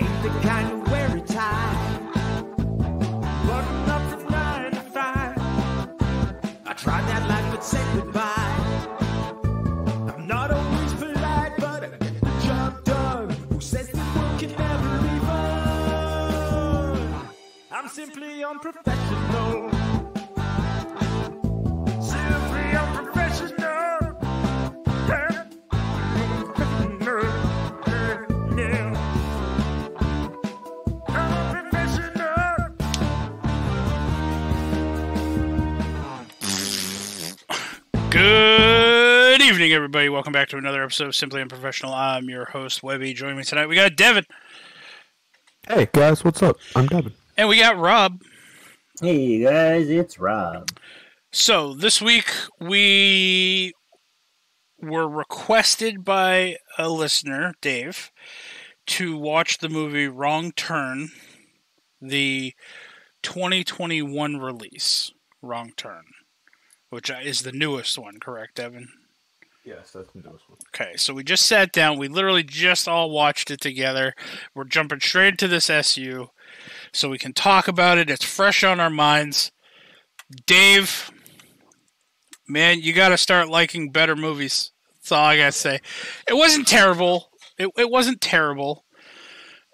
ain't the kind who wear a tie. Button up from 9 to 5. I tried that life but said goodbye. I'm not always polite, but I get the job done. Who says the work can never be fun? I'm simply unprofessional. Simply unprofessional. Good evening, everybody. Welcome back to another episode of Simply Unprofessional. I'm your host, Webby. Joining me tonight, we got Devin. Hey, guys. What's up? I'm Devin. And we got Rob. Hey, guys. It's Rob. So, this week, we were requested by a listener, Dave, to watch the movie Wrong Turn, the 2021 release, Wrong Turn. Which is the newest one, correct, Devin? Yes, that's the newest one. Okay, so we just sat down. We literally just all watched it together. We're jumping straight into this SU so we can talk about it. It's fresh on our minds. Dave, man, you got to start liking better movies. That's all I got to say. It wasn't terrible. It wasn't terrible.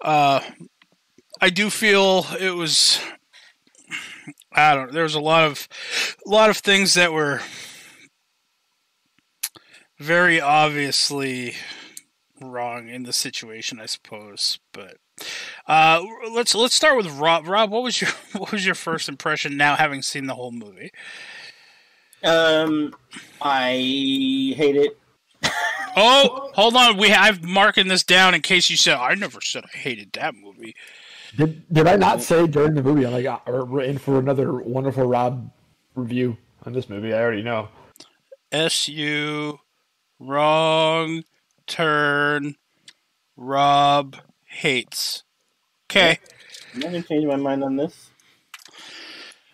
I do feel it was... I don't know. There was a lot of things that were very obviously wrong in the situation, I suppose. But let's start with Rob. Rob, what was your first impression now, having seen the whole movie? I hate it. Oh, hold on. I've marking this down in case you said I never said I hated that movie. Did I not say during the movie, I'm like, we're in for another wonderful Rob review on this movie? I already know. SU, Wrong Turn, Rob hates. Okay. I'm not going to change my mind on this.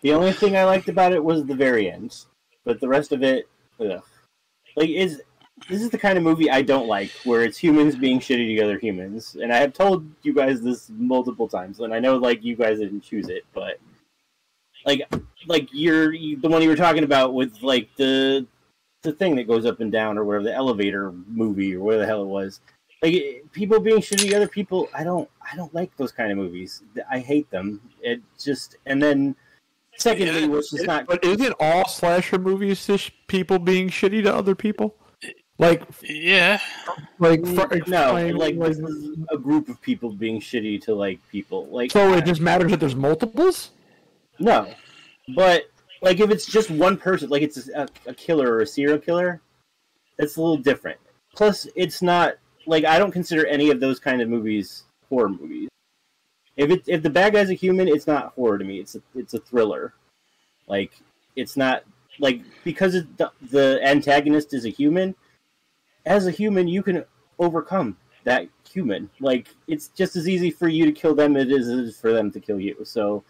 The only thing I liked about it was the very end. But the rest of it, ugh. Like, this is the kind of movie I don't like, where it's humans being shitty to other humans. And I have told you guys this multiple times, and I know, like, you guys didn't choose it, but like you're the one you were talking about with, like, the thing that goes up and down or whatever, the elevator movie or whatever the hell it was. Like, people being shitty to other people, I don't like those kind of movies. I hate them. It just, and then secondly, which is not. But isn't all slasher movies just people being shitty to other people? Like, yeah, like, no, like, this is a group of people being shitty to, like, people. Like, so it just matters that there's multiples? No, but, like, if it's just one person, like, it's a killer or a serial killer, that's a little different. Plus, it's not, like, I don't consider any of those kind of movies horror movies. If the bad guy's a human, it's not horror to me. It's a thriller. Like, it's not, like, because the antagonist is a human... As a human, you can overcome that human. Like, it's just as easy for you to kill them as it is for them to kill you. So,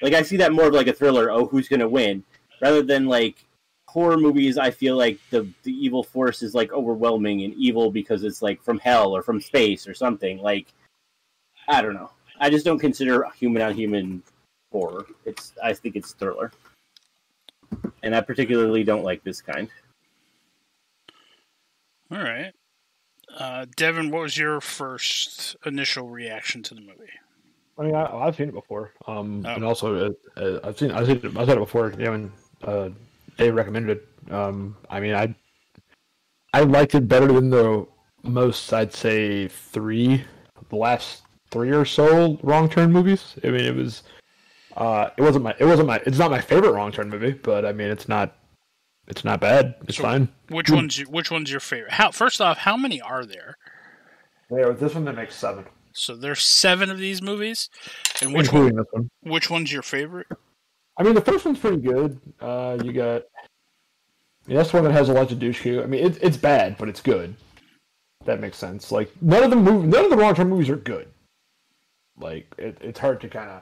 like, I see that more of, like, a thriller, oh, who's going to win? Rather than, like, horror movies, I feel like the evil force is, like, overwhelming and evil because it's, like, from hell or from space or something. Like, I don't know. I just don't consider human-on-human horror. I think it's thriller. And I particularly don't like this kind. All right. Devin, what was your first initial reaction to the movie? I mean, I've seen it before. And also, I've seen it before. Yeah, when they recommended it. I mean, I liked it better than the most, I'd say, the last three or so Wrong Turn movies. I mean, it's not my favorite Wrong Turn movie, but I mean, it's not bad. It's fine. Which one's your favorite? First off, how many are there? This one, that makes 7. So there's 7 of these movies? And which one's your favorite? I mean, the first one's pretty good. That's the one that has a lot to do. I mean, it's bad, but it's good. That makes sense. Like, none of the Wrong Turn movies are good. Like, it's hard to kind of...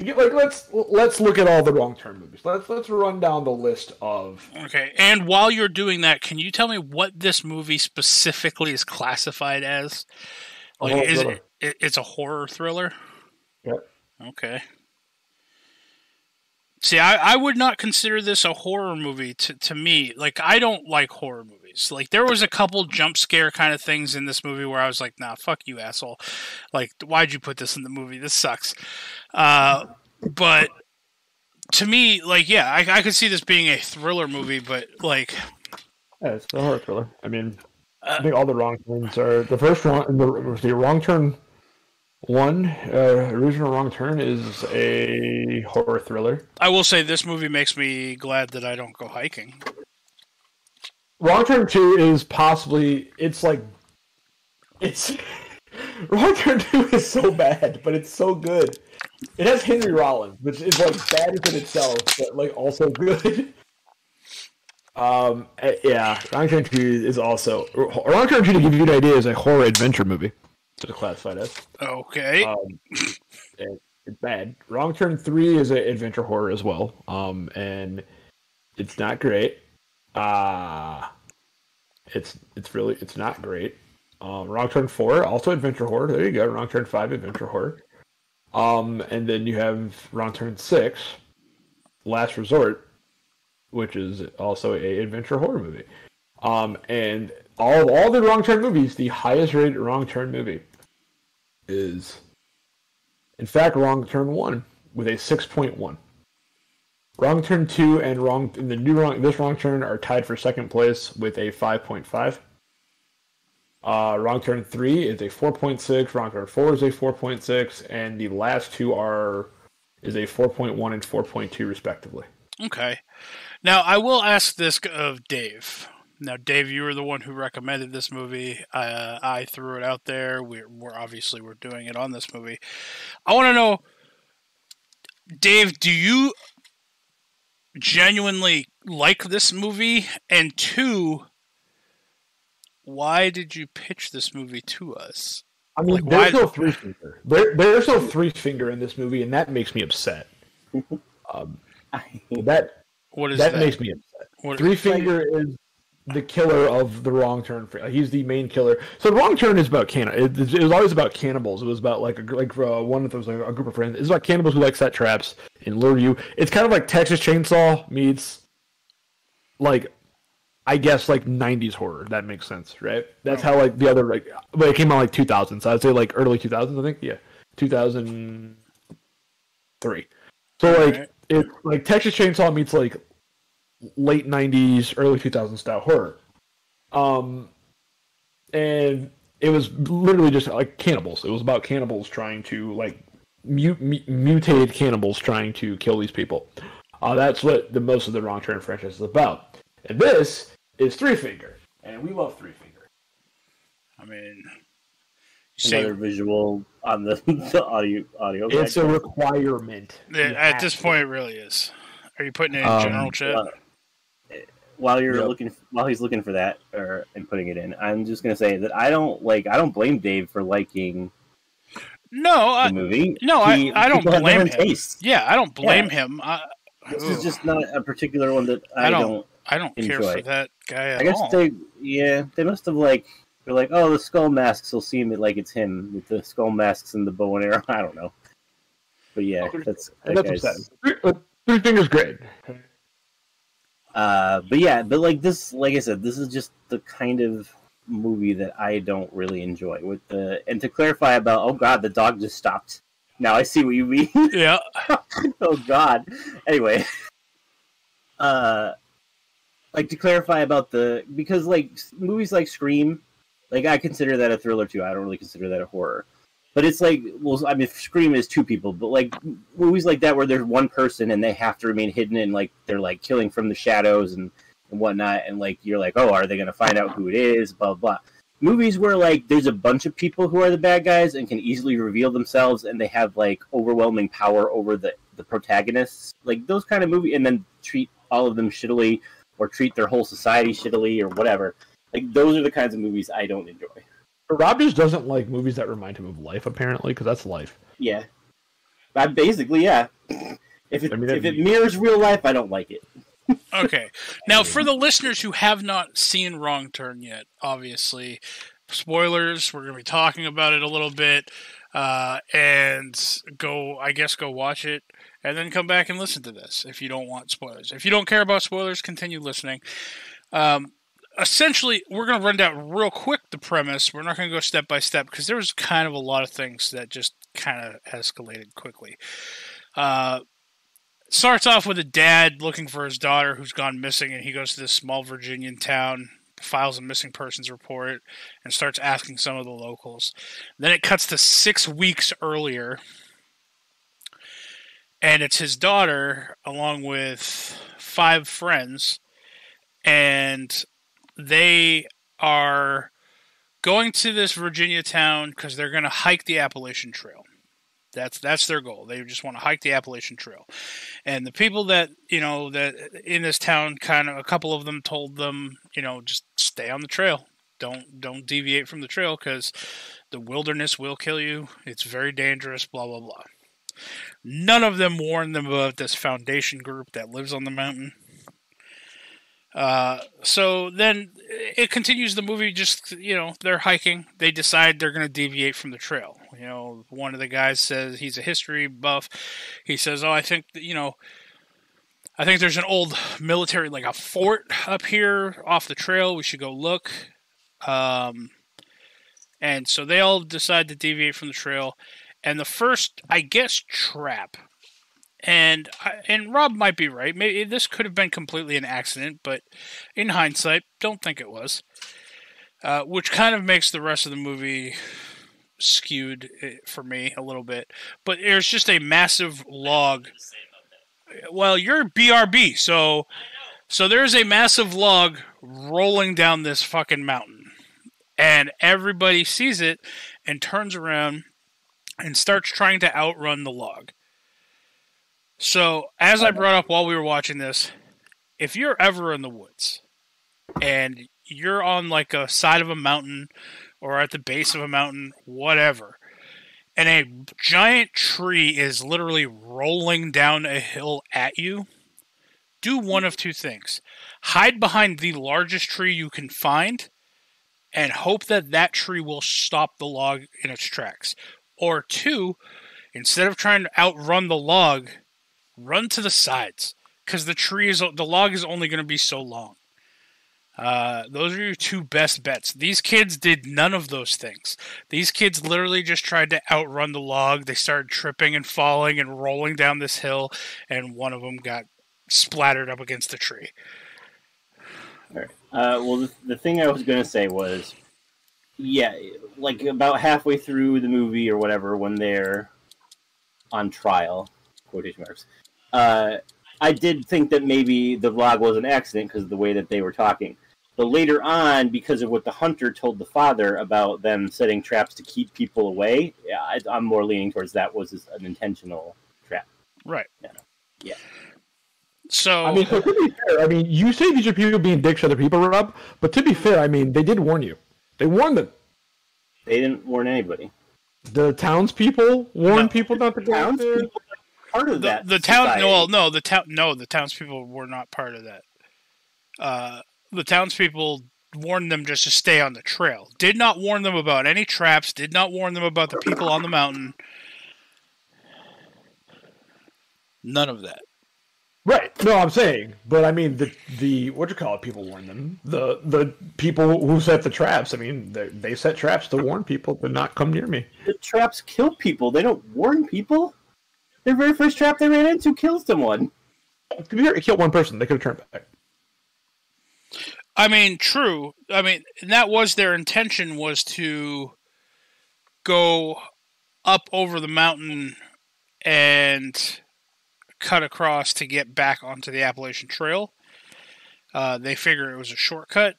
Like, let's look at all the Wrong Turn movies. Let's run down the list of... Okay, and while you're doing that, can you tell me what this movie specifically is classified as? Like, is it, it's a horror thriller? Yep. Okay. See, I would not consider this a horror movie to me. Like, I don't like horror movies. Like, there was a couple jump scare kind of things in this movie where I was like, nah, fuck you, asshole. Like, why'd you put this in the movie? This sucks. But to me, like, yeah, I could see this being a thriller movie, but, like... Yeah, it's a horror thriller. I mean, I think all the wrong turns are... The first one, the Wrong Turn one, original Wrong Turn, is a horror thriller. I will say this movie makes me glad that I don't go hiking. Wrong Turn 2 is possibly... It's like... It's... Wrong Turn 2 is so bad, but it's so good. It has Henry Rollins, which is like bad in itself, but like also good. Yeah, Wrong Turn 2 is also... Wrong Turn 2, to give you an idea, is a horror adventure movie. To classify that. Okay. It's bad. Wrong Turn 3 is an adventure horror as well. And it's not great. It's not great. Wrong Turn 4, also adventure horror. There you go. Wrong Turn 5, adventure horror. And then you have Wrong Turn 6, Last Resort, which is also a adventure horror movie. And all the Wrong Turn movies, the highest rated Wrong Turn movie is, in fact, Wrong Turn 1 with a 6.1. Wrong Turn 2 and this Wrong Turn are tied for second place with a 5.5. Wrong Turn 3 is a 4.6. Wrong Turn 4 is a 4.6, and the last two is a 4.1 and 4.2 respectively. Okay. Now I will ask this of Dave. Now, Dave, you were the one who recommended this movie. I threw it out there. We're doing it on this movie. I want to know, Dave, do you genuinely like this movie? And two, why did you pitch this movie to us? I mean, like, there's no Three Finger in this movie, and that makes me upset. What is that? Makes me upset. Three Finger is the killer of the Wrong Turn. He's the main killer. So Wrong Turn is about it was always about cannibals. It was about a group of friends. It's about cannibals who like set traps and lure you. It's kind of like Texas Chainsaw meets, like, I guess, like, 90s horror. That makes sense, right? That's how, like, the other, like, but it came out like 2000. So I'd say like early 2000s. I think 2003. So like it's like Texas Chainsaw meets like late 90s, early 2000s style horror. And it was literally just like cannibals. It was about cannibals trying to, like, mutated cannibals trying to kill these people. That's what the most of the Wrong Turn franchise is about. And this is Three Finger, and we love Three Finger. I mean, another visual on the audio. It's a requirement. At this point, it really is. Are you putting it in general chat? While he's looking for that and putting it in, I'm just gonna say that I don't blame Dave for liking the movie. No, I don't blame him. Taste. Yeah, I don't blame him. This is just not a particular one that I don't care for that guy at all. I guess they must have they're like, oh, the skull masks will seem like it's him with the skull masks and the bow and arrow. I don't know, but yeah, that's upsetting. Three Finger's great. But this, like I said, this is just the kind of movie that I don't really enjoy. And to clarify about, oh god, the dog just stopped. Now I see what you mean. Yeah. Oh god. Anyway, to clarify about because movies like Scream, I consider that a thriller too. I don't really consider that a horror. But it's Scream is two people, but movies like that where there's one person and they have to remain hidden and they're killing from the shadows and whatnot. And you're oh, are they going to find out who it is? Blah, blah. Movies where there's a bunch of people who are the bad guys and can easily reveal themselves and they have overwhelming power over the protagonists, those kind of movies, and then treat all of them shittily or treat their whole society shittily or whatever. Those are the kinds of movies I don't enjoy. Rob just doesn't like movies that remind him of life, apparently, because that's life. Yeah. Basically, yeah. If it mirrors real life, I don't like it. Okay. Now, for the listeners who have not seen Wrong Turn yet, obviously, spoilers. We're going to be talking about it a little bit, and go watch it, and then come back and listen to this if you don't want spoilers. If you don't care about spoilers, continue listening. Essentially, we're going to run down real quick the premise. We're not going to go step by step because there was kind of a lot of things that just kind of escalated quickly. Starts off with a dad looking for his daughter who's gone missing, and he goes to this small Virginian town, files a missing persons report, and starts asking some of the locals. Then it cuts to 6 weeks earlier, and it's his daughter along with 5 friends, and they are going to this Virginia town because they're going to hike the Appalachian Trail. That's their goal. They just want to hike the Appalachian Trail. And the people that, you know, that in this town, kind of a couple of them told them, you know, just stay on the trail. Don't deviate from the trail because the wilderness will kill you. It's very dangerous, blah, blah, blah. None of them warned them about this foundation group that lives on the mountain. So then it continues the movie, just, you know, they're hiking. They decide they're going to deviate from the trail. You know, one of the guys says, he's a history buff. He says, oh, I think, you know, I think there's an old military, like a fort up here off the trail. We should go look. And so they all decide to deviate from the trail. And the first, I guess, trap. And Rob might be right. Maybe this could have been completely an accident, but in hindsight, don't think it was. Which kind of makes the rest of the movie skewed for me a little bit. But there's just a massive log. Well, you're BRB, so there's a massive log rolling down this fucking mountain. And everybody sees it and turns around and starts trying to outrun the log. So, as I brought up while we were watching this, if you're ever in the woods and you're on like a side of a mountain or at the base of a mountain, whatever, and a giant tree is literally rolling down a hill at you, do one of two things. Hide behind the largest tree you can find and hope that that tree will stop the log in its tracks. Or two, instead of trying to outrun the log, run to the sides, because the log is only going to be so long. Those are your two best bets. These kids did none of those things. These kids literally just tried to outrun the log. They started tripping and falling and rolling down this hill, and one of them got splattered up against the tree. All right. Well, the thing I was going to say was, yeah, like about halfway through the movie or whatever, when they're on trial, quotation marks, I did think that maybe the log was an accident because of the way that they were talking. But later on, because of what the hunter told the father about them setting traps to keep people away, yeah, I'm more leaning towards that was an intentional trap. Right. Yeah. Yeah. So, I mean, so to be fair, I mean, you say these are people being dicks to other people, Rob, but to be fair, I mean, they did warn you. They warned them. They didn't warn anybody. The townspeople warned people not to go out there. Part of that the townspeople were not part of that. The townspeople warned them just to stay on the trail. Did not warn them about any traps. Did not warn them about the people on the mountain. None of that. Right. No, I'm saying, but I mean the what do you call it? People warned them. The people who set the traps. I mean, they set traps to warn people to not come near me. The traps kill people. They don't warn people. Their very first trap they ran into killed someone. It killed one person. They could have turned back. I mean, true. I mean, that was their intention, was to go up over the mountain and cut across to get back onto the Appalachian Trail. They figure it was a shortcut,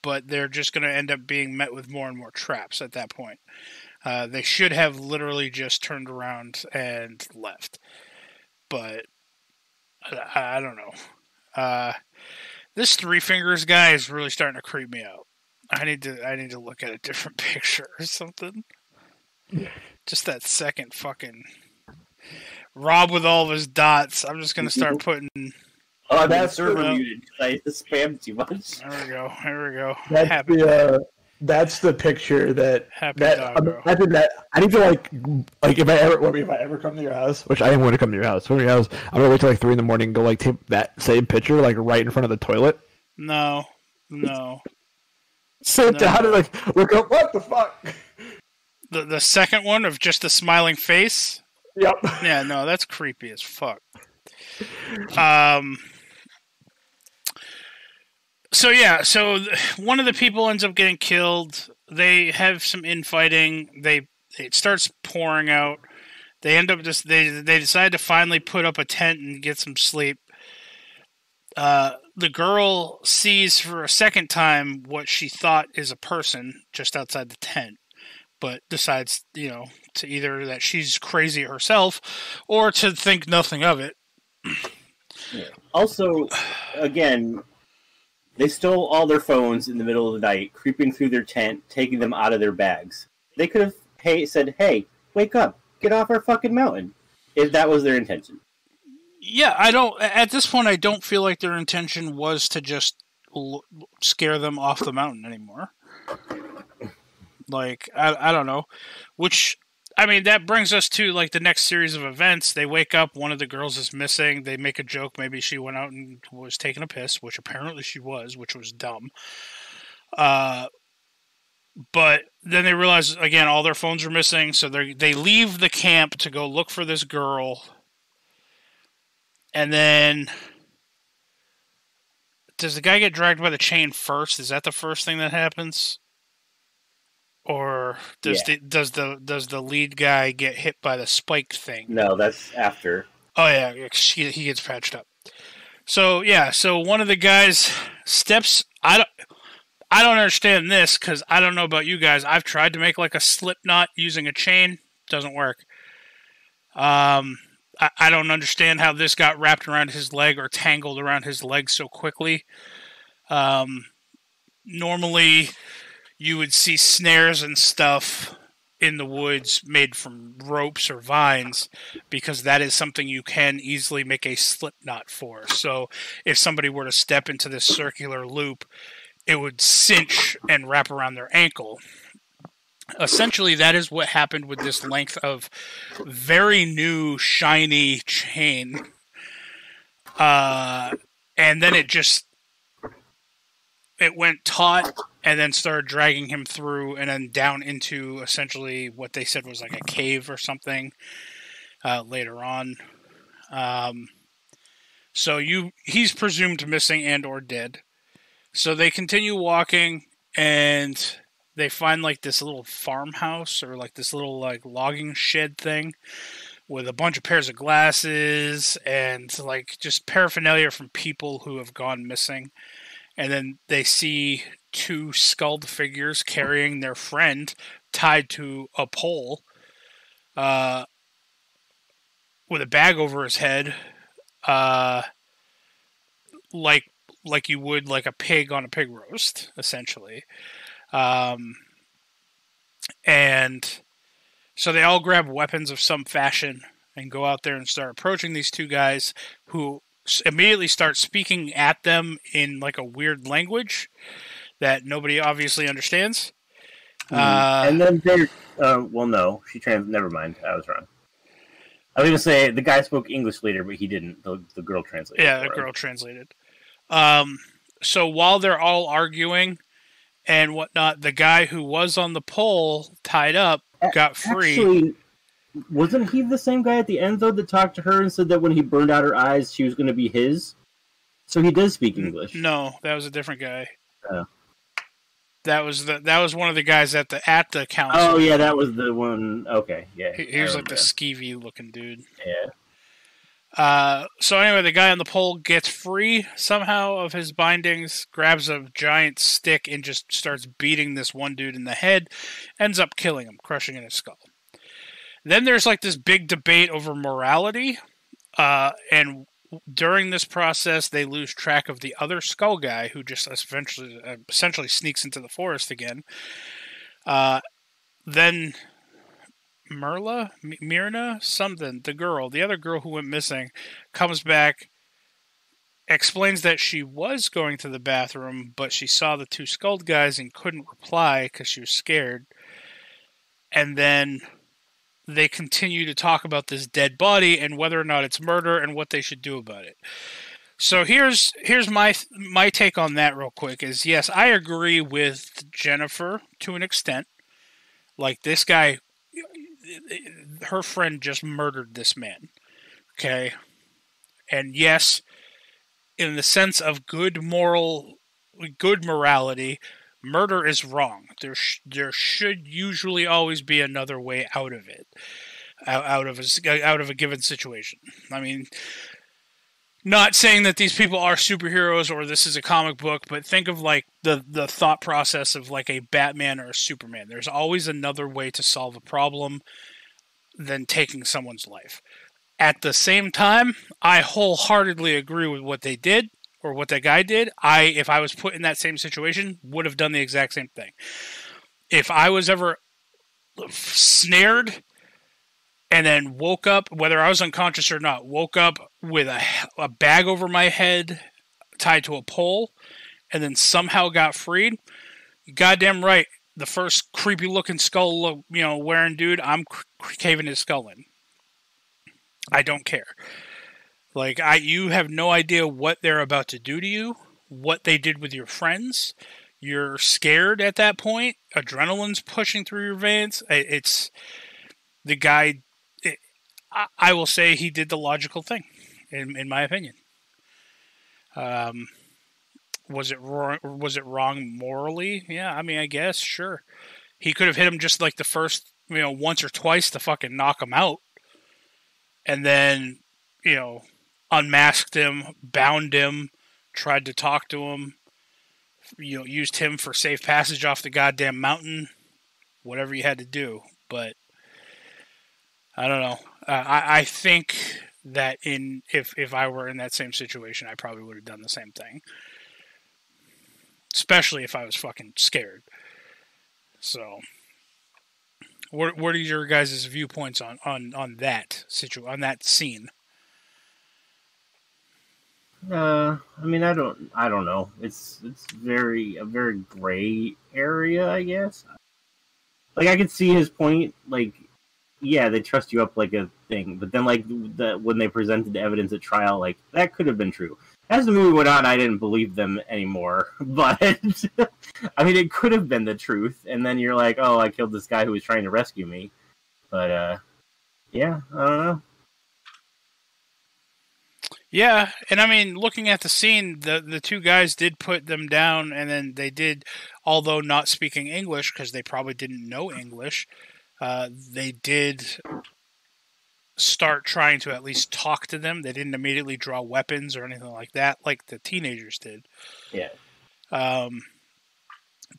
but they're just going to end up being met with more and more traps at that point. They should have literally just turned around and left. But I don't know. This Three Fingers guy is really starting to creep me out. I need to look at a different picture or something. Yeah. Just that second fucking Rob with all of his dots. I'm just gonna start putting. Oh, that server muted. I spammed too much. There we go. That's happened. That's the picture that I need to like if I ever come to your house, which I am going to come to your house. Come to your house, I'm gonna wait till like 3 in the morning and go like take that same picture like right in front of the toilet. No. Sit down and like look up. What the fuck? The second one of just the smiling face. Yep. Yeah. No, that's creepy as fuck. So yeah, so one of the people ends up getting killed. They have some infighting. It starts pouring out. They end up just they decide to finally put up a tent and get some sleep. The girl sees for a second time what she thought is a person just outside the tent, but decides, you know, to either that she's crazy herself or to think nothing of it. Yeah. Also, again, they stole all their phones in the middle of the night, creeping through their tent, taking them out of their bags. They could have said, hey, wake up, get off our fucking mountain, if that was their intention. Yeah, at this point, I don't feel like their intention was to just scare them off the mountain anymore. Like, I don't know. Which, I mean, that brings us to, like, the next series of events. They wake up, one of the girls is missing, they make a joke, maybe she went out and was taking a piss, which apparently she was, which was dumb. But then they realize, again, all their phones are missing, so they leave the camp to go look for this girl. And then, does the guy get dragged by the chain first? Is that the first thing that happens? Or does the lead guy get hit by the spike thing? No, that's after. Oh yeah, he gets patched up. So yeah, so one of the guys steps. I don't understand this because I don't know about you guys. I've tried to make like a slip knot using a chain. Doesn't work. I don't understand how this got wrapped around his leg or tangled around his leg so quickly. Normally, you would see snares and stuff in the woods made from ropes or vines because that is something you can easily make a slip knot for. So if somebody were to step into this circular loop, it would cinch and wrap around their ankle. Essentially, that is what happened with this length of very new, shiny chain. And then it went taut and then started dragging him through and then down into essentially what they said was like a cave or something later on. So he's presumed missing and or dead. So they continue walking and they find like this little farmhouse or like this little like logging shed thing with a bunch of pairs of glasses and like just paraphernalia from people who have gone missing. And then they see two skulled figures carrying their friend tied to a pole with a bag over his head, like you would like a pig on a pig roast, essentially. And so they all grab weapons of some fashion and go out there and start approaching these two guys who immediately start speaking at them in like a weird language that nobody obviously understands. And then they're never mind. I was wrong. I was going to say the guy spoke English later, but he didn't. The girl translated. Yeah, the girl translated. So while they're all arguing and whatnot, the guy who was on the pole tied up got free. Actually, wasn't he the same guy at the end, though, that talked to her and said that when he burned out her eyes, she was going to be his? So he does speak English. No, that was a different guy. That was one of the guys at the council. Oh, yeah, that was the one. Okay, yeah. He was like the skeevy-looking dude. Yeah. So anyway, the guy on the pole gets free somehow of his bindings, grabs a giant stick, and just starts beating this one dude in the head, ends up killing him, crushing in his skull. Then there's like this big debate over morality, and during this process, they lose track of the other skull guy who just essentially sneaks into the forest again. Then Myrna, the other girl who went missing, comes back, explains that she was going to the bathroom, but she saw the two skulled guys and couldn't reply because she was scared. And then they continue to talk about this dead body and whether or not it's murder and what they should do about it. So here's my take on that real quick is, yes, I agree with Jennifer to an extent. Like, this guy, her friend just murdered this man, okay? And yes, in the sense of good morality, murder is wrong. There should usually always be another way out of it, out of a given situation. I mean, not saying that these people are superheroes or this is a comic book, but think of like the thought process of like a Batman or a Superman. There's always another way to solve a problem than taking someone's life. At the same time, I wholeheartedly agree with what they did or what that guy did. If I was put in that same situation, would have done the exact same thing. If I was ever snared and then woke up, whether I was unconscious or not, woke up with a bag over my head tied to a pole and then somehow got freed, goddamn right, the first creepy-looking skull, wearing dude, I'm caving his skull in. I don't care. Like, you have no idea what they're about to do to you, what they did with your friends. You're scared at that point. Adrenaline's pushing through your veins. It's the guy. I will say he did the logical thing, in my opinion. Was it wrong morally? Yeah, I mean, I guess sure. He could have hit him just like the first, once or twice to fucking knock him out. And then, unmasked him, bound him, tried to talk to him, used him for safe passage off the goddamn mountain, whatever you had to do. But I don't know. I think that if I were in that same situation, I probably would have done the same thing, especially if I was fucking scared. So what are your guys' viewpoints on that situation, on that scene? I mean, I don't know. It's a very gray area, I guess. Like, I could see his point. Like, yeah, they trust you up like a thing, but then like when they presented the evidence at trial, like that could have been true. As the movie went on, I didn't believe them anymore, but I mean, it could have been the truth, and then you're like, oh, I killed this guy who was trying to rescue me, but, yeah, I don't know. Yeah, and I mean, looking at the scene, the two guys did put them down, and then they did, although not speaking English, because they probably didn't know English, they did start trying to at least talk to them. They didn't immediately draw weapons or anything like that, like the teenagers did. Yeah.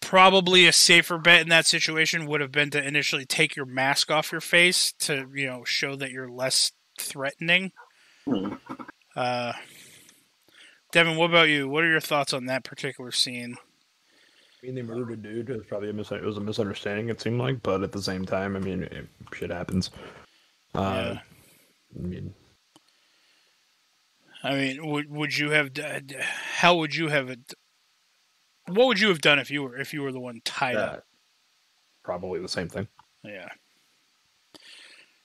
Probably a safer bet in that situation would have been to initially take your mask off your face to, show that you're less threatening. Mm. Devin, what about you? What are your thoughts on that particular scene? I mean, they murdered a dude. It was probably a misunderstanding, it seemed like, but at the same time, I mean, shit happens. Yeah. I mean, would you have? How would you have? What would you have done if you were the one tied up? Probably the same thing. Yeah.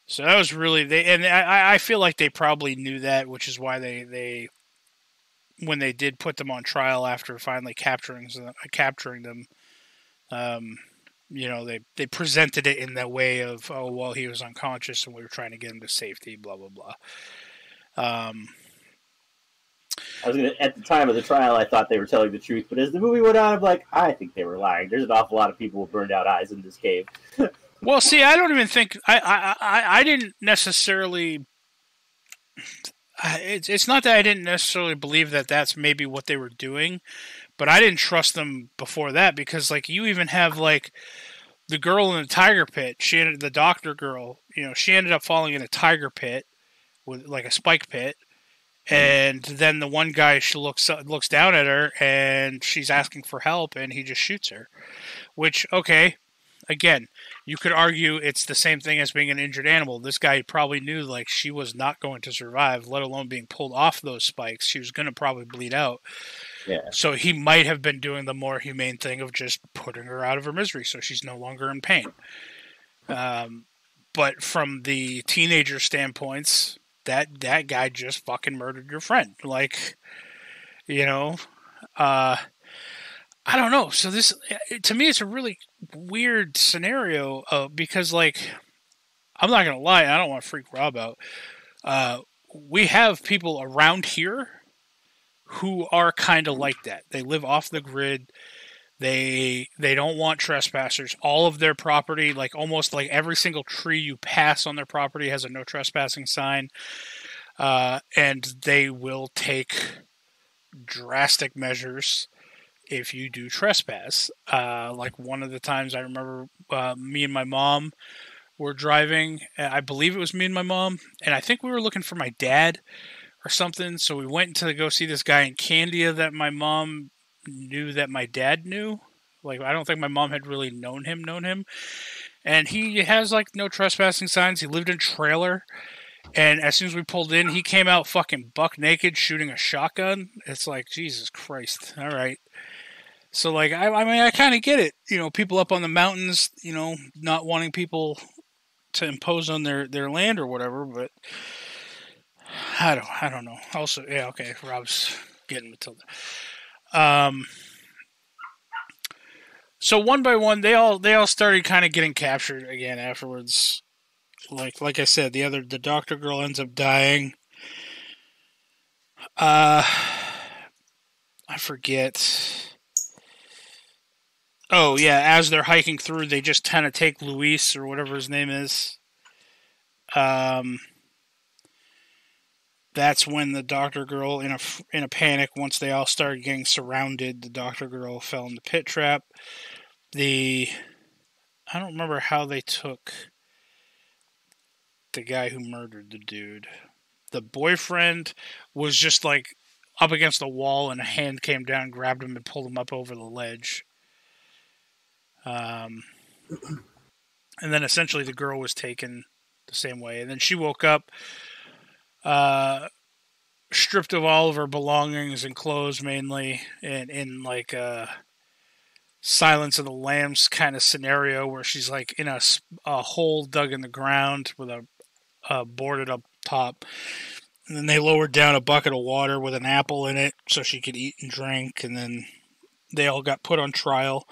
So that was really I feel like they probably knew that, which is why they when they did put them on trial after finally capturing them. They presented it in that way of, oh, well, he was unconscious and we were trying to get him to safety, blah, blah, blah. At the time of the trial, I thought they were telling the truth, but as the movie went on, I'm like, I think they were lying. There's an awful lot of people with burned out eyes in this cave. Well, see, I don't even think, I didn't necessarily, it's not that I didn't necessarily believe that that's maybe what they were doing, but I didn't trust them before that because, like, you even have, like, the girl in the tiger pit. The doctor girl, she ended up falling in a tiger pit with, like, a spike pit. And then the one guy, she looks down at her, and she's asking for help, and he just shoots her. Which, okay, Again, you could argue it's the same thing as being an injured animal. This guy probably knew, like, she was not going to survive, let alone being pulled off those spikes. She was going to probably bleed out. Yeah. So he might have been doing the more humane thing of just putting her out of her misery so she's no longer in pain. But from the teenager standpoints, that guy just fucking murdered your friend. Like, you know, I don't know. So this, to me, it's a really weird scenario because, like, I'm not going to lie. I don't want to freak Rob out. We have people around here who are kind of like that. They live off the grid. They don't want trespassers. All of their property, like almost like every single tree you pass on their property has a no trespassing sign. And they will take drastic measures if you do trespass. Like one of the times I remember me and my mom were driving. I believe it was me and my mom. And I think we were looking for my dad or something. So we went to go see this guy in Candia that my mom knew that my dad knew. Like, I don't think my mom had really known him. And he has, like, no trespassing signs. He lived in a trailer. And as soon as we pulled in, he came out fucking buck naked shooting a shotgun. It's like, Jesus Christ. All right. So, like, I mean, I kind of get it. You know, people up on the mountains, you know, not wanting people to impose on their land or whatever. But I don't know. Also, yeah, okay. Rob's getting Matilda. So one by one, they all started kind of getting captured again afterwards. Like I said, the doctor girl ends up dying. I forget. Oh yeah, as they're hiking through, they just kind of take Luis or whatever his name is. That's when the doctor girl, in a panic, once they all started getting surrounded, the doctor girl fell in the pit trap. I don't remember how they took the guy who murdered the dude. The boyfriend was just, like, up against the wall, and a hand came down, grabbed him, and pulled him up over the ledge. And then essentially the girl was taken the same way. And then she woke up, stripped of all of her belongings and clothes mainly, and in like a Silence of the Lambs kind of scenario where she's like in a hole dug in the ground with a boarded up top. And then they lowered down a bucket of water with an apple in it so she could eat and drink. And then they all got put on trial.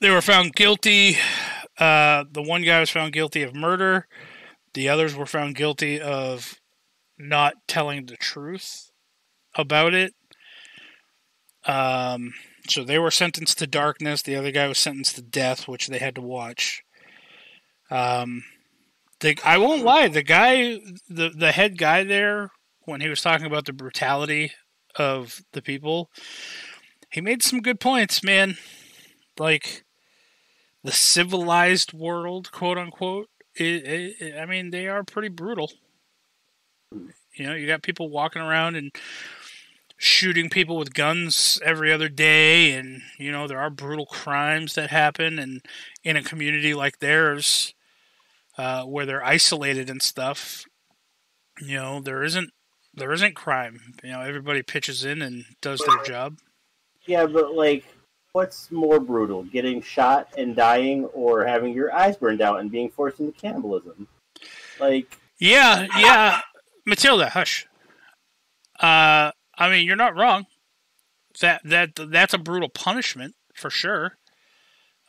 They were found guilty. The one guy was found guilty of murder. The others were found guilty of not telling the truth about it. So they were sentenced to darkness. The other guy was sentenced to death, which they had to watch. I won't lie. The guy, the head guy there, when he was talking about the brutality of the people, he made some good points, man. Like, the civilized world, quote unquote, I mean, they are pretty brutal. You know, you got people walking around and shooting people with guns every other day, and, you know, there are brutal crimes that happen, and in a community like theirs, where they're isolated and stuff, you know, there isn't crime. You know, everybody pitches in and does their job. Yeah, but, like, what's more brutal, getting shot and dying, or having your eyes burned out and being forced into cannibalism? Like, yeah, Matilda, hush. I mean, you're not wrong. That's a brutal punishment for sure.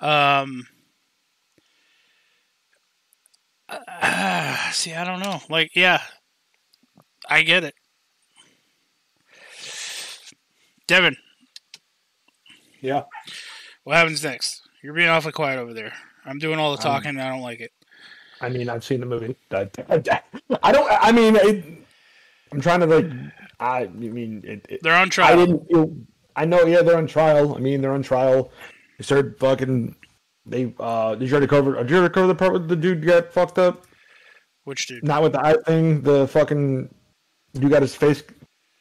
See, I don't know. Like, yeah, I get it, Devin. Yeah. What happens next? You're being awfully quiet over there. I'm doing all the talking, and I don't like it. I mean, I've seen the movie. I don't... I mean, I'm trying to, like... I mean... They're on trial. I know, yeah, they're on trial. I mean, they're on trial. They started fucking... Did you already cover the part where the dude got fucked up? Which dude? Not with the eye thing. The fucking... dude got his face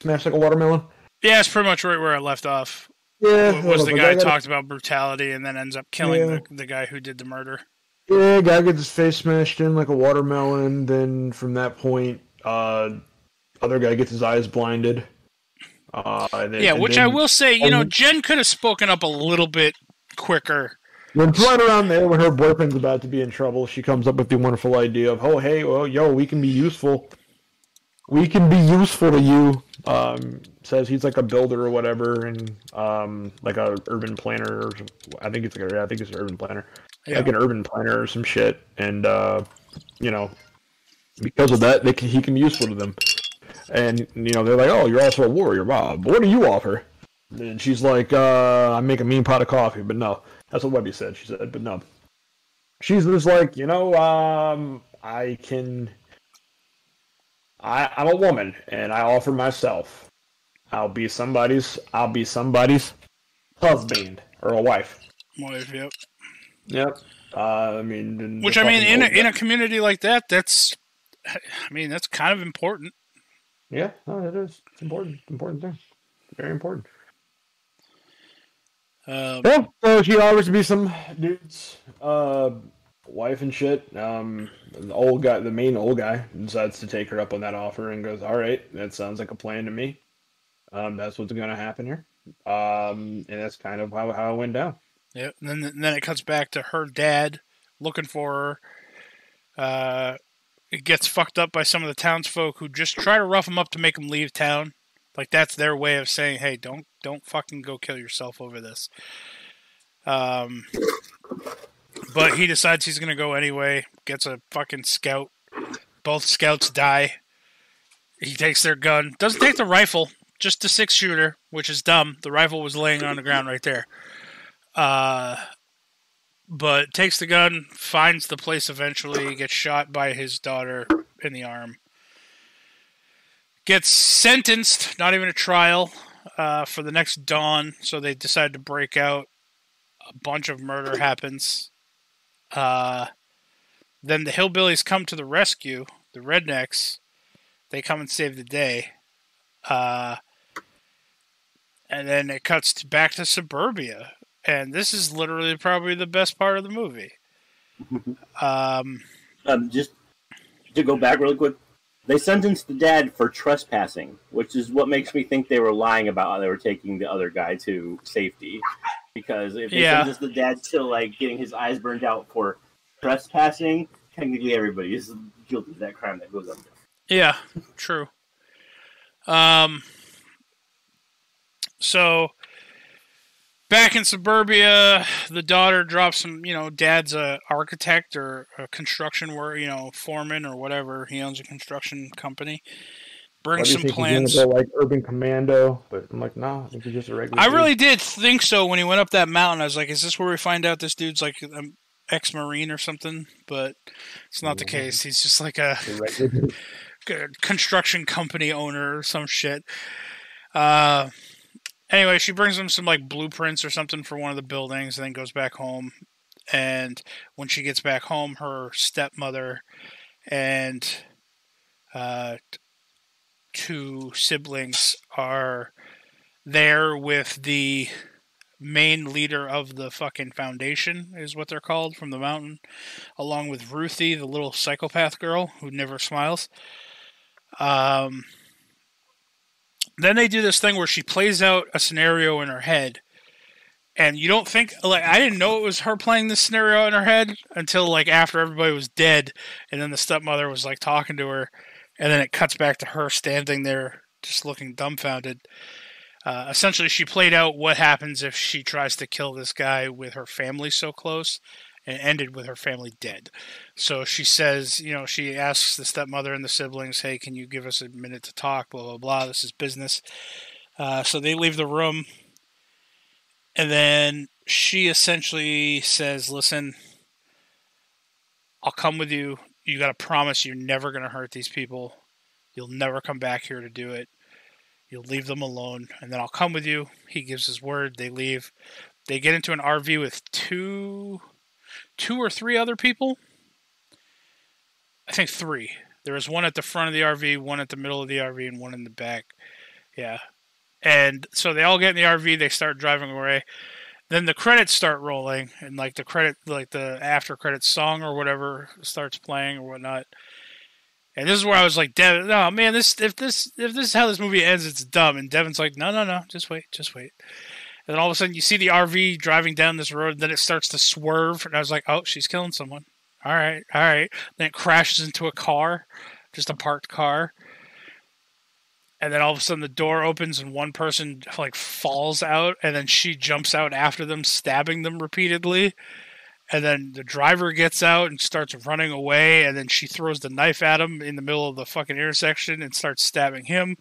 smashed like a watermelon? Yeah, it's pretty much right where I left off. Yeah, was the guy talked about brutality and then ends up killing the guy who did the murder. Yeah, guy gets his face smashed in like a watermelon. Then from that point, other guy gets his eyes blinded. I will say, Jen could have spoken up a little bit quicker. When right around there, when her boyfriend's about to be in trouble, she comes up with the wonderful idea of, oh, hey, well, yo, we can be useful. We can be useful to you. Says he's like a builder or whatever, and like a urban planner. Or I think it's an urban planner. Yeah. Like an urban planner or some shit. And, because of that, he can be useful to them. And, they're like, oh, you're also a warrior, Rob. What do you offer? And she's like, I make a mean pot of coffee, but no. That's what Webby said. She said, but no. She's just like, I'm a woman, and I offer myself. I'll be somebody's husband or a wife. Wife, yep. Yep. In a community like that, that's kind of important. Yeah, no, it is. It's important. Important thing. Very important. So she offers be some dude's wife and shit. The main old guy, decides to take her up on that offer and goes, all right, that sounds like a plan to me. That's what's going to happen here. And that's kind of how it went down. Yeah, and then it cuts back to her dad looking for her. It gets fucked up by some of the townsfolk who just try to rough him up to make him leave town. Like, that's their way of saying, hey, don't fucking go kill yourself over this. But he decides he's going to go anyway. Gets a fucking scout. Both scouts die. He takes their gun. Doesn't take the rifle. Just the 6-shooter, which is dumb. The rifle was laying on the ground right there. But takes the gun, finds the place eventually, gets shot by his daughter in the arm. Gets sentenced, not even a trial, for the next dawn, so they decide to break out. A bunch of murder happens. Then the hillbillies come to the rescue, the rednecks. They come and save the day. And then it cuts back to suburbia. And this is literally probably the best part of the movie. Just to go back really quick, they sentenced the dad for trespassing, which is what makes me think they were lying about how they were taking the other guy to safety. Because if they sentenced the dad to getting his eyes burned out for trespassing, technically everybody is guilty of that crime that goes on there. Yeah, true. So... back in suburbia, the daughter drops some, dad's a architect or a construction worker, foreman or whatever. He owns a construction company. Brings some plans. He's like urban commando, but I'm like, no, I think he's just a regular dude. Really did think so when he went up that mountain. I was like, is this where we find out this dude's like an ex-Marine or something? But it's not the case. He's just like a construction company owner or some shit. Anyway, she brings him some, blueprints or something for one of the buildings and then goes back home. And when she gets back home, her stepmother and two siblings are there with the main leader of the fucking foundation, is what they're called, from the mountain, along with Ruthie, the little psychopath girl who never smiles. Then they do this thing where she plays out a scenario in her head. And you don't think... I didn't know it was her playing this scenario in her head until, after everybody was dead. And then the stepmother was, talking to her. And then it cuts back to her standing there just looking dumbfounded. Essentially, she played out what happens if she tries to kill this guy with her family so close. And it ended with her family dead. So she says, she asks the stepmother and the siblings, hey, can you give us a minute to talk, blah, blah, blah, this is business. So they leave the room. And then she essentially says, listen, I'll come with you. You got to promise you're never going to hurt these people. You'll never come back here to do it. You'll leave them alone, and then I'll come with you. He gives his word. They leave. They get into an RV with two or three other people? I think three. There was one at the front of the RV, one at the middle of the RV, and one in the back. Yeah. And so they all get in the RV. They start driving away. Then the credits start rolling, and like the credit, like the after credits song or whatever starts playing or whatnot. And this is where I was like, Devin, oh man, if this is how this movie ends, it's dumb. And Devin's like, no, just wait. And then all of a sudden, you see the RV driving down this road, and then it starts to swerve. And I was like, oh, she's killing someone. All right. Then it crashes into a car, just a parked car. And then all of a sudden the door opens and one person like falls out, and then she jumps out after them, stabbing them repeatedly. And then the driver gets out and starts running away, and then she throws the knife at him in the middle of the fucking intersection and starts stabbing him.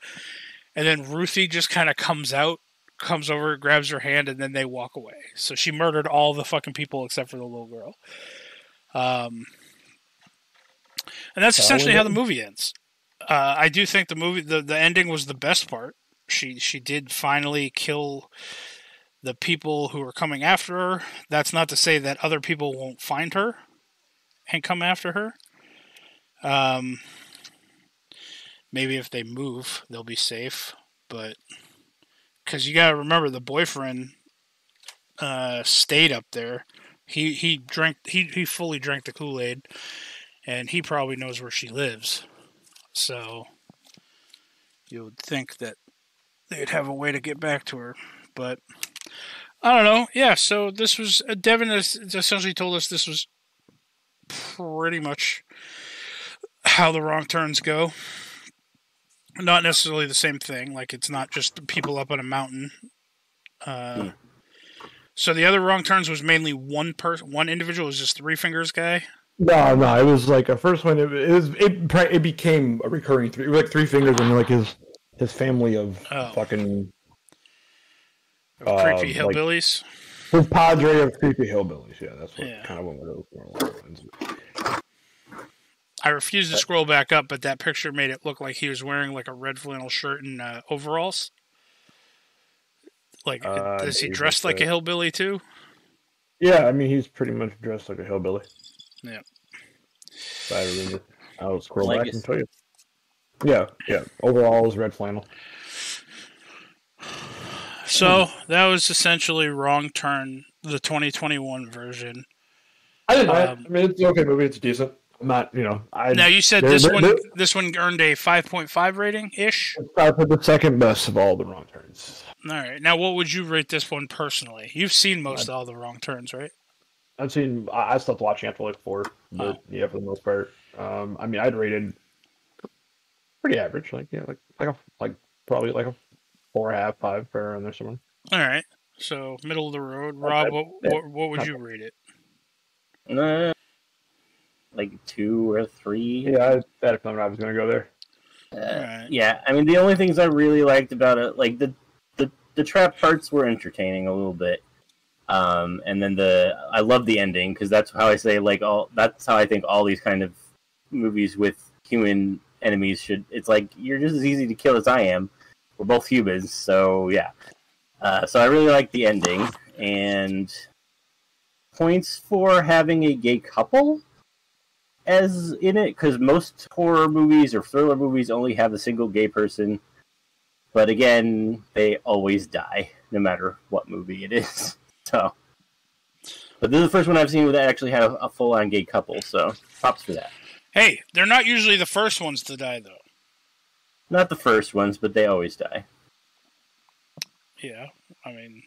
And then Ruthie just kind of comes over, grabs her hand, and then they walk away. So she murdered all the fucking people except for the little girl. And that's essentially how the movie ends. I do think the movie, the ending was the best part. She did finally kill the people who were coming after her. That's not to say that other people won't find her and come after her. Maybe if they move, they'll be safe. But because you got to remember, the boyfriend stayed up there. He fully drank the Kool-Aid, and he probably knows where she lives. So you would think that they'd have a way to get back to her, but I don't know. Yeah, so this was, Devin has essentially told us this was pretty much how the wrong turns go. Not necessarily the same thing. Like, it's not just people up on a mountain. So the other wrong turns was mainly one individual. It was just Three Fingers guy. No, it was like a first one. It became a recurring three. It was like Three Fingers and like his family of fucking creepy hillbillies. Like, his padre of creepy hillbillies. Yeah, that's what kind of one of those. I refused to scroll back up, but that picture made it look like he was wearing like a red flannel shirt and overalls. Like, is he dressed like a hillbilly too? Yeah, I mean, he's pretty much dressed like a hillbilly. Yeah. If I remember, I'll scroll back and tell you. Yeah. Overall is red flannel. So that was essentially Wrong Turn, the 2021 version. I didn't know. I mean, it's an okay movie. It's decent. I'm not, now you said this one earned a 5.5 rating ish. It's probably the second best of all the Wrong Turns. All right. Now, what would you rate this one personally? You've seen most of all the Wrong Turns, right? I've seen. I stopped watching after like four, but yeah, for the most part, I mean, I'd rated pretty average, probably like a 4.5, 5 fair on there somewhere. All right, so middle of the road. Rob, what would you rate it? Like 2 or 3. Yeah, that if I was gonna go there. Right. Yeah, I mean, the only things I really liked about it, like the trap parts were entertaining a little bit. And then I love the ending, because that's how I say, like, that's how I think all these kind of movies with human enemies should. It's like, you're just as easy to kill as I am. We're both humans, so yeah. So I really like the ending, and points for having a gay couple as in it, because most horror movies or thriller movies only have a single gay person, but again, they always die, no matter what movie it is. So, but this is the first one I've seen that actually had a full-on gay couple, so props for that. Hey, they're not usually the first ones to die, though. Not the first ones, but they always die. Yeah, I mean,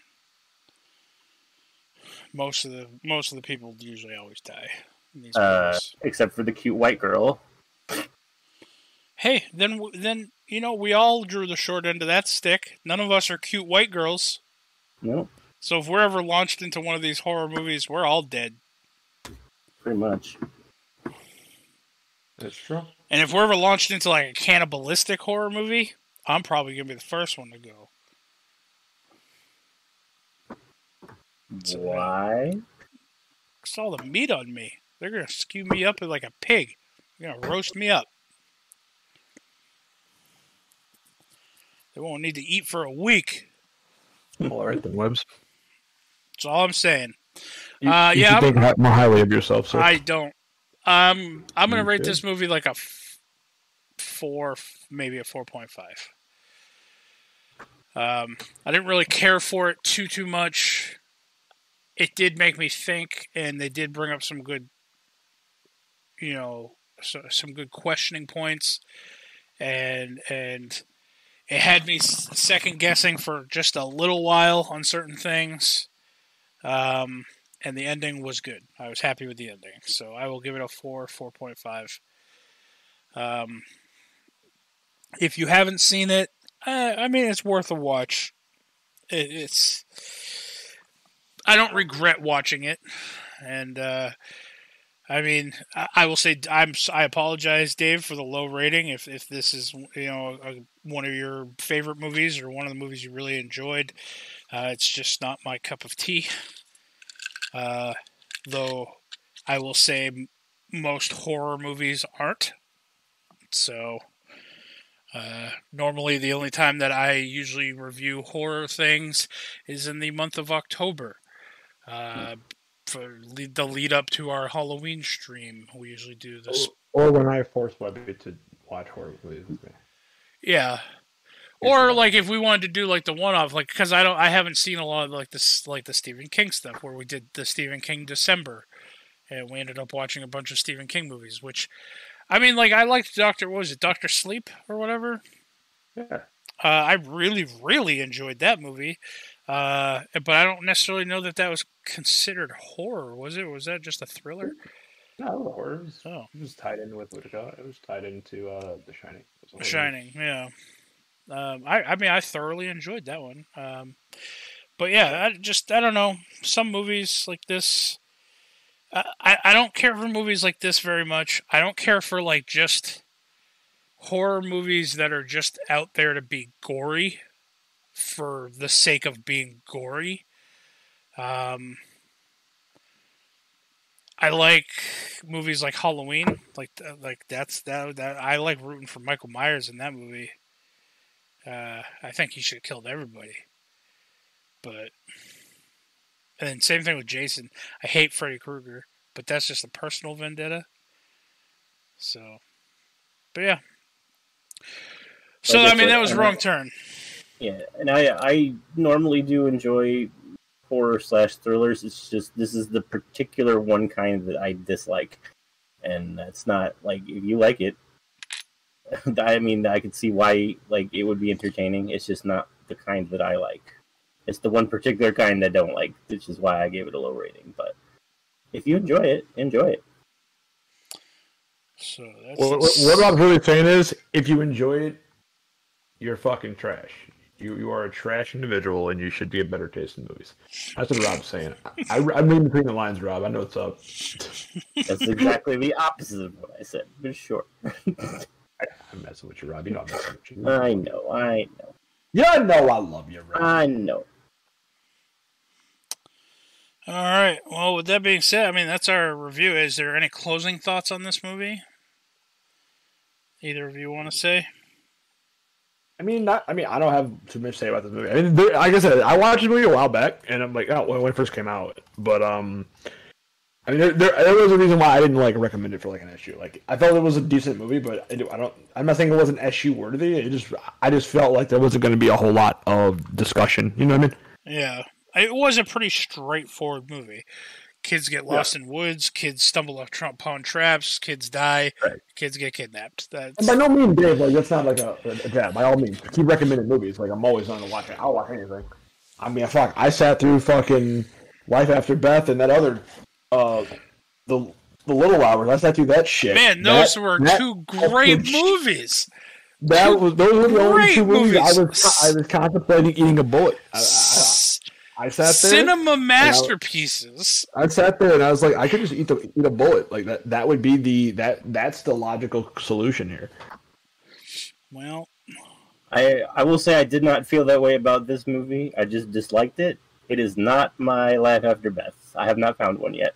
most of the people usually always die in these movies. Except for the cute white girl. Hey, then we all drew the short end of that stick. None of us are cute white girls. Nope. So if we're ever launched into one of these horror movies, we're all dead. Pretty much. That's true. And if we're ever launched into like a cannibalistic horror movie, I'm probably going to be the first one to go. Why? It's all the meat on me. They're going to skew me up like a pig. They're going to roast me up. They won't need to eat for a week. All right, then, Webs. That's all I'm saying. You should think more highly of yourself, sir. I don't. I'm going to rate this movie like a 4, maybe a 4.5. I didn't really care for it too much. It did make me think, and they did bring up some good, you know, some good questioning points, and it had me second guessing for just a little while on certain things. And the ending was good. I was happy with the ending, so I will give it a 4.5. If you haven't seen it, I mean, it's worth a watch. It's I don't regret watching it, and I mean, I will say I apologize, Dave, for the low rating. If this is, you know, one of your favorite movies or one of the movies you really enjoyed, it's just not my cup of tea. Though I will say most horror movies aren't. So normally the only time that I usually review horror things is in the month of October. For the lead up to our Halloween stream, we usually do this. Or when I force Webby to watch horror movies with me. Yeah. Or like if we wanted to do like the one-off, like because I haven't seen a lot of like this, like the Stephen King stuff, where we did the Stephen King December, and we ended up watching a bunch of Stephen King movies. Which, I mean, like I liked Doctor Sleep or whatever. Yeah. I really enjoyed that movie, but I don't necessarily know that was considered horror. Was it? Was that just a thriller? No, horror. Oh, it was tied in with Whitaker. It was tied into The Shining. The Shining, yeah. I mean, I thoroughly enjoyed that one. But yeah, I don't know. Some movies like this, I don't care for movies like this very much. I don't care for like just horror movies that are just out there to be gory for the sake of being gory. I like movies like Halloween, I like rooting for Michael Myers in that movie. I think he should have killed everybody. And then same thing with Jason. I hate Freddy Krueger, but that's just a personal vendetta. So, but yeah. So, I mean, that was Wrong Turn. Yeah, and I normally do enjoy horror/thrillers. It's just this is the particular one kind that I dislike. And that's not, like, if you like it, I mean, I could see why, like, it would be entertaining. It's just not the kind that I like. It's the one particular kind I don't like, which is why I gave it a low rating. But if you enjoy it, enjoy it. So that's what Rob's really saying is, if you enjoy it, you're fucking trash. You are a trash individual, and you should be a better taste in movies. That's what Rob's saying. I'm reading between the lines, Rob. I know what's up. That's exactly the opposite of what I said, but sure. I'm messing with you, Rob. You know I'm messing with you. I know. You know I love you, Rob. I know. All right. Well, with that being said, I mean, that's our review. Is there any closing thoughts on this movie? Either of you want to say? I don't have too much to say about this movie. I mean, like I said, I watched the movie a while back, and I'm like, when it first came out. But, I mean, there was a reason why I didn't like recommend it for like an SU. Like, I felt it was a decent movie, but I'm not saying it wasn't SU worthy. I just felt like there wasn't going to be a whole lot of discussion. You know what I mean? Yeah, it was a pretty straightforward movie. Kids get lost in woods. Kids stumble upon traps. Kids die. Right. Kids get kidnapped. And by no means, Dave, like that's not like a jab. By all means, keep recommending movies. Like I'm always on to watch it. I'll watch anything. I mean, fuck, I sat through fucking Life After Beth and that other. The Little Hours. I sat through that shit. Man, those were two great movies. Those were the only two movies I was contemplating eating a bullet. I sat there. Cinema masterpieces. I sat there and I was like, I could just eat a bullet. Like that would be that's the logical solution here. Well, I will say I did not feel that way about this movie. I just disliked it. It is not my Life After Beth. I have not found one yet.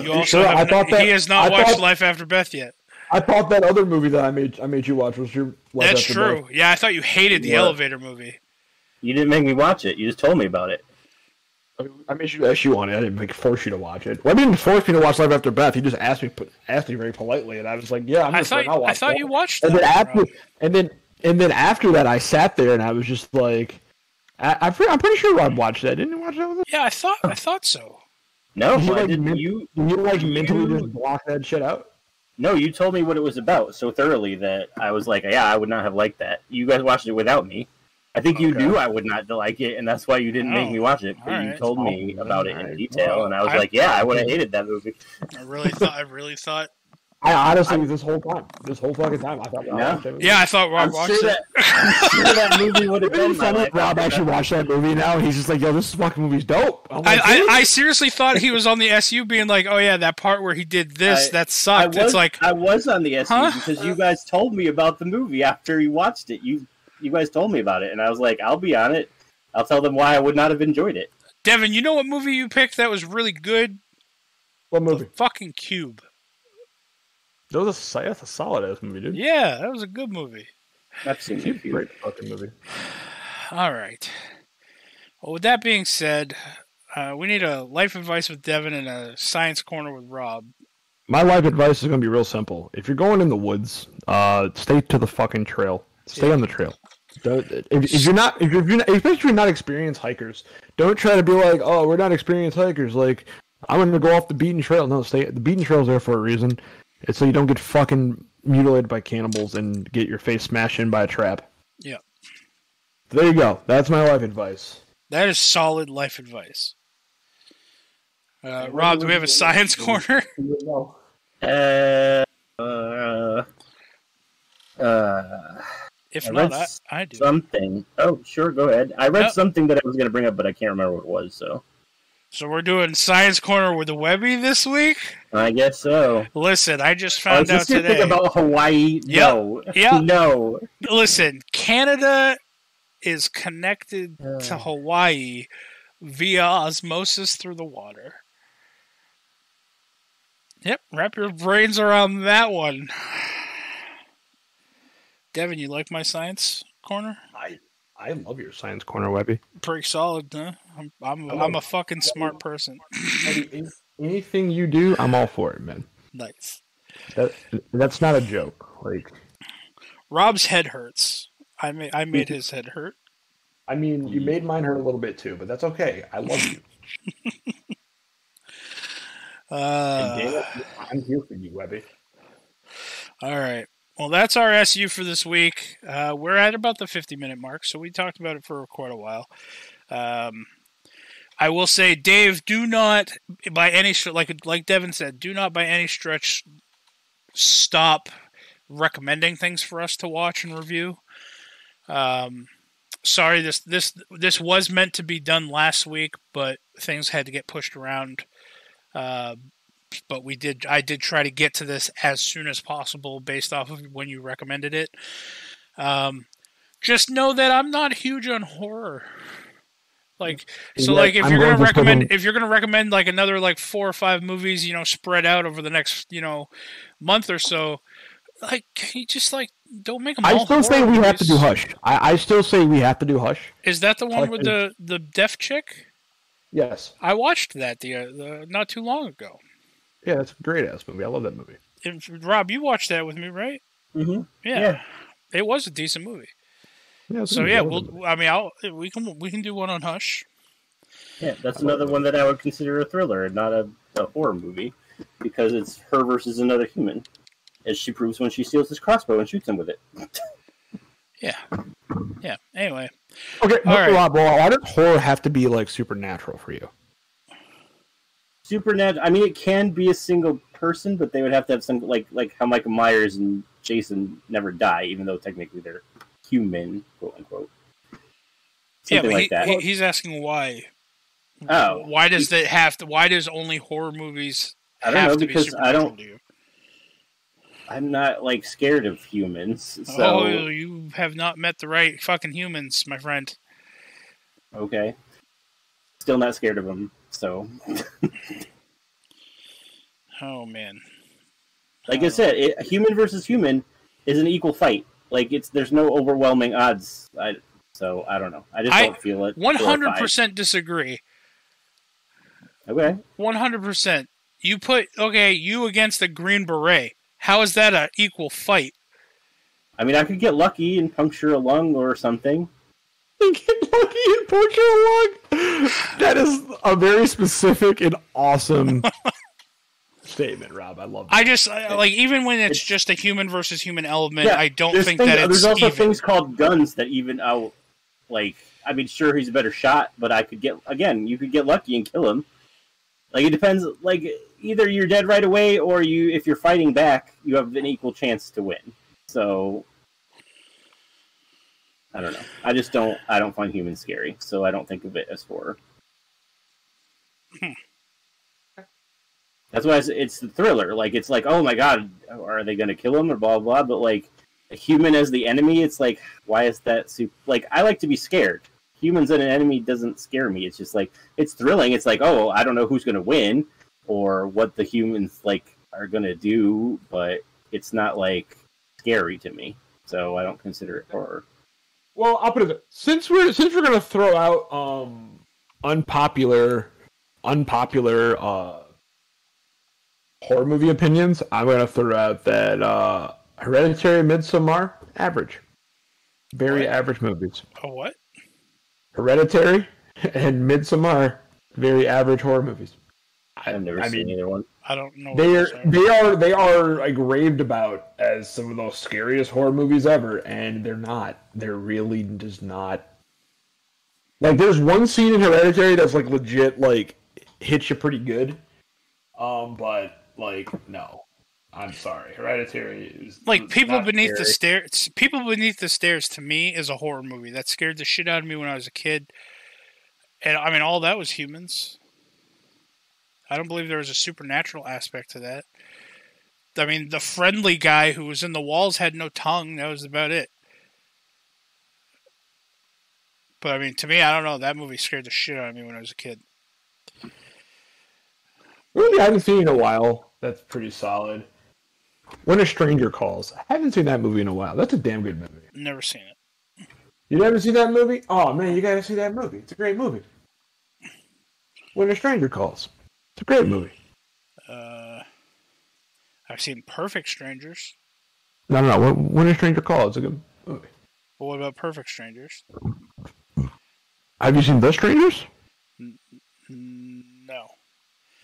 You also he has not watched Life After Beth yet. I thought that other movie that I made you watch was your Life After Beth. That's true. Yeah, I thought you hated the elevator movie. You didn't make me watch it. You just told me about it. I made you ask you on it. I didn't force you to watch it. Well, I didn't force me to watch Life After Beth. He just asked me very politely, and I was like, yeah, I'm just going to watch it. I thought you watched it. And then And then after that, I sat there and I was just like, I'm pretty sure Rob watched that. Didn't he watch that with us? Yeah, I thought so. No, did you like, didn't you? Did you like mentally just block that shit out? No, you told me what it was about so thoroughly that I was like, yeah, I would not have liked that. You guys watched it without me. I think you knew I would not like it, and that's why you didn't make me watch it. But you told me about it in detail, and I was like, yeah, I would have hated that movie. I really thought. I honestly, this whole fucking time, I thought Rob watched it. Yeah, I thought Rob watched it. I'm sure that movie would have been fun if Rob actually watched that movie now, and he's just like, yo, this fucking movie's dope. Like, I seriously thought he was on the SU being like, oh yeah, that part where he did this, that sucked. I was on the SU because you guys told me about the movie after he watched it. You guys told me about it, and I was like, I'll be on it. I'll tell them why I would not have enjoyed it. Devin, you know what movie you picked that was really good? What movie? The fucking Cube. That's a solid-ass movie, dude. Yeah, that was a good movie. That's a great fucking movie. All right. Well, with that being said, we need a life advice with Devin and a science corner with Rob. My life advice is going to be real simple. If you're going in the woods, stay to the fucking trail. Stay on the trail. Especially if you're not experienced hikers, don't try to be like, oh, we're not experienced hikers. Like, I'm going to go off the beaten trail. No, the beaten trail's there for a reason. It's so you don't get fucking mutilated by cannibals and get your face smashed in by a trap. Yeah. There you go. That's my life advice. That is solid life advice. Rob, do we have a science corner? If not, I do. Something. Oh, sure, go ahead. I read something that I was going to bring up, but I can't remember what it was, so... So we're doing Science Corner with the Webby this week? I guess so. Listen, I just found out today... Think about Hawaii? No. Yeah. No. Listen, Canada is connected to Hawaii via osmosis through the water. Yep, wrap your brains around that one. Devin, you like my Science Corner? I love your Science Corner, Webby. Pretty solid, huh? I'm a fucking smart person. Anything you do, I'm all for it, man. Nice. That's not a joke. Like, Rob's head hurts. I made his head hurt. I mean, you made mine hurt a little bit too, but that's okay. I love you. I'm here for you, Webby. All right. Well, that's our SU for this week. We're at about the 50-minute mark, so we talked about it for quite a while. I will say, Dave, do not, by any stretch, like Devin said, do not by any stretch stop recommending things for us to watch and review. Sorry, this was meant to be done last week, but things had to get pushed around. But I did try to get to this as soon as possible based off of when you recommended it. Just know that I'm not huge on horror. If you're gonna recommend like another like 4 or 5 movies, you know, spread out over the next, you know, month or so, like, can you just like don't make them all horror movies? I still say we have to do Hush. I still say we have to do Hush. Is that the one with the deaf chick? Yes. I watched that the not too long ago. Yeah, that's a great-ass movie. I love that movie. And Rob, you watched that with me, right? Mm-hmm. Yeah. It was a decent movie. Yeah, so, yeah, we can do one on Hush. Yeah, that's another one that I would consider a thriller and not a horror movie, because it's her versus another human, as she proves when she steals his crossbow and shoots him with it. Yeah. Yeah, anyway. Okay, Rob, why does horror have to be, like, supernatural for you? Supernatural. I mean, it can be a single person, but they would have to have some like how Michael Myers and Jason never die, even though technically they're human, quote unquote. Something like that. He's asking why. Oh, why does that have to? Why does only horror movies? I don't know, because I don't. I'm not like scared of humans. So you have not met the right fucking humans, my friend. Okay. Still not scared of them. So, oh man, like I said, human versus human is an equal fight. Like there's no overwhelming odds. So I don't know. I just don't feel it. 100% disagree. Okay, 100%. You put you against the Green Beret. How is that an equal fight? I mean, I could get lucky and puncture a lung or something. Get lucky and puncture a lung? That is a very specific and awesome statement, Rob. I love that. I just, like, even when it's just a human versus human element, yeah, I don't think that it's there's also even things called guns that even out, like, I mean, sure, he's a better shot, but I could get, again, you could get lucky and kill him. Like, it depends, like, either you're dead right away, or you, if you're fighting back, you have an equal chance to win. So, I don't know. I just don't, I don't find humans scary, so I don't think of it as horror. That's why it's the thriller. Like, it's like, oh my god, are they going to kill him, or blah, blah, blah, but, like, a human as the enemy, it's like, why is that super, like, I like to be scared. Humans and an enemy doesn't scare me. It's just like, it's thrilling. It's like, oh, I don't know who's going to win or what the humans, like, are going to do, but it's not, like, scary to me. So I don't consider it horror. Well, I'll put it, since we're going to throw out unpopular horror movie opinions, I'm going to throw out that Hereditary, Midsommar, average. Very average movies. Oh, what? Hereditary and Midsommar, very average horror movies. I've never seen either one. I don't know. They are like raved about as some of the scariest horror movies ever, and they're not. They're really just not. Like, there's one scene in Hereditary that's like legit, like hits you pretty good. But like no, I'm sorry, Hereditary is like People Beneath the Stairs. People Beneath the Stairs to me is a horror movie that scared the shit out of me when I was a kid, and I mean all that was humans. I don't believe there was a supernatural aspect to that. I mean, the friendly guy who was in the walls had no tongue. That was about it. But I mean, to me, I don't know. That movie scared the shit out of me when I was a kid. Really, I haven't seen it in a while. That's pretty solid. When a Stranger Calls. I haven't seen that movie in a while. That's a damn good movie. Never seen it. You never seen that movie? Oh, man, you gotta see that movie. It's a great movie. When a Stranger Calls. It's a great movie. I've seen Perfect Strangers. No. When a Stranger Calls. It's a good movie. Well, what about Perfect Strangers? Have you seen The Strangers? No.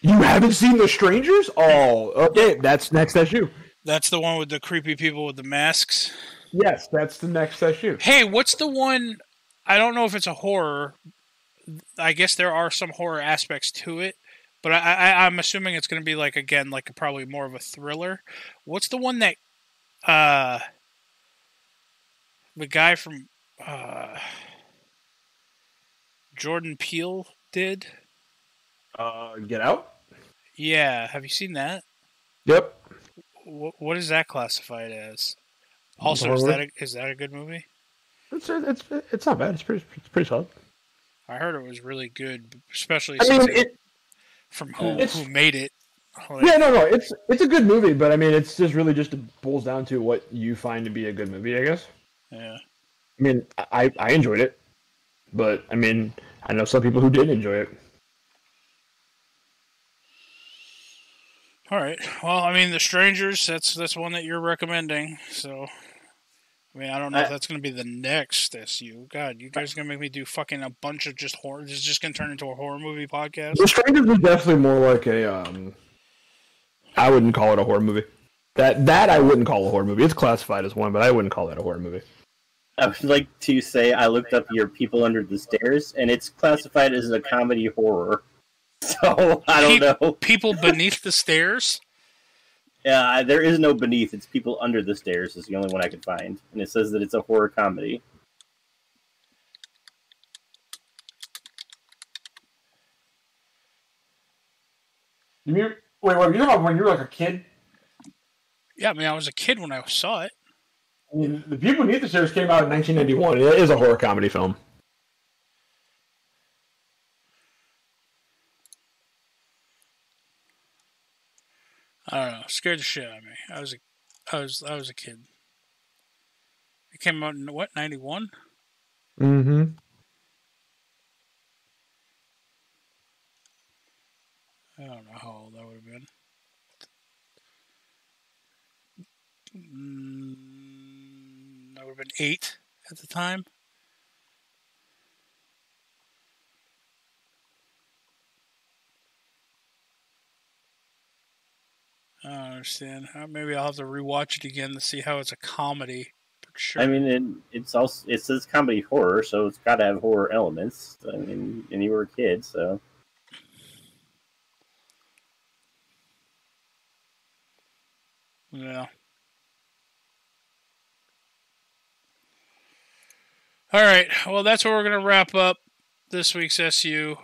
You haven't seen The Strangers? Oh, okay. That's next issue. That's the one with the creepy people with the masks? Yes, that's the next issue. Hey, what's the one? I don't know if it's a horror. I guess there are some horror aspects to it, but I'm assuming it's going to be like, again, like probably more of a thriller. What's the one that the guy from Jordan Peele did? Get Out? Yeah, have you seen that? Yep. What is that classified as? Also, is that a good movie? It's not bad. It's pretty solid. I heard it was really good, especially from who made it. Like, yeah, no, it's a good movie, but I mean, it's just really just boils down to what you find to be a good movie, I guess. Yeah. I mean, I enjoyed it, but I mean, I know some people who didn't enjoy it. All right. Well, I mean, The Strangers, that's one that you're recommending. So, I mean, I don't know if that's going to be the next issue. God, you guys are going to make me do fucking a bunch of just horror. This is just going to turn into a horror movie podcast. The Strangers was definitely more like a, I wouldn't call it a horror movie. That I wouldn't call a horror movie. It's classified as one, but I wouldn't call that a horror movie. I would like to say I looked up your People Under the Stairs, and it's classified as a comedy horror. So, I don't know. People Beneath the Stairs? Yeah, there is no beneath. It's People Under the Stairs is the only one I could find. And it says that it's a horror comedy. You mean, wait, you know when you were like a kid? Yeah, I mean, I was a kid when I saw it. I mean, the People Beneath the Stairs came out in 1991. It is a horror comedy film. I don't know. Scared the shit out of me. I was a kid. It came out in what, 91? Mm-hmm. I don't know how old I would have been. would have been 8 at the time. I don't understand. Maybe I'll have to rewatch it again to see how it's a comedy. Sure. I mean, it's also, it says comedy horror, so it's got to have horror elements. I mean, and you were a kid, so. Yeah. All right. Well, that's where we're going to wrap up this week's SU.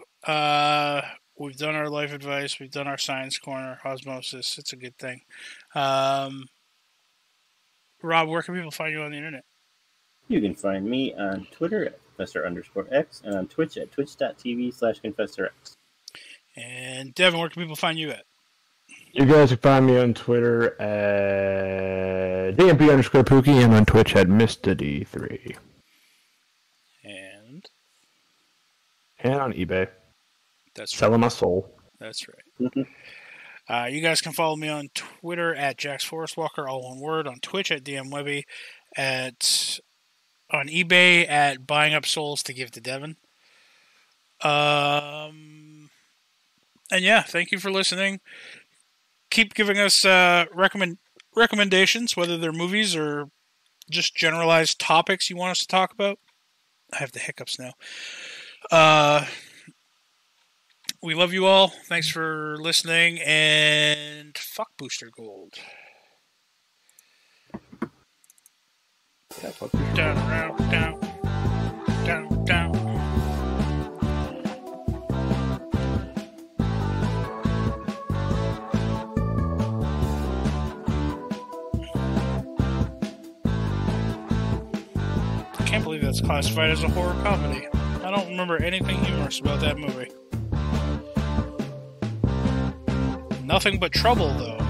We've done our life advice. We've done our science corner, osmosis. It's a good thing. Rob, where can people find you on the internet? You can find me on Twitter at Confessor_x and on Twitch at twitch.tv/Confessor_x. And Devin, where can people find you at? You guys can find me on Twitter at DMP_Pookie and on Twitch at MrD3. And on eBay. That's right. Selling my soul. That's right. You guys can follow me on Twitter at JaxForestwalker, all one word, on Twitch at DMWebby, on eBay at Buying Up Souls to Give to Devin. And yeah, thank you for listening. Keep giving us recommendations, whether they're movies or just generalized topics you want us to talk about. I have the hiccups now. We love you all. Thanks for listening, and fuck Booster Gold. Down, down, down, down. I can't believe that's classified as a horror comedy. I don't remember anything humorous about that movie. Nothing but trouble, though.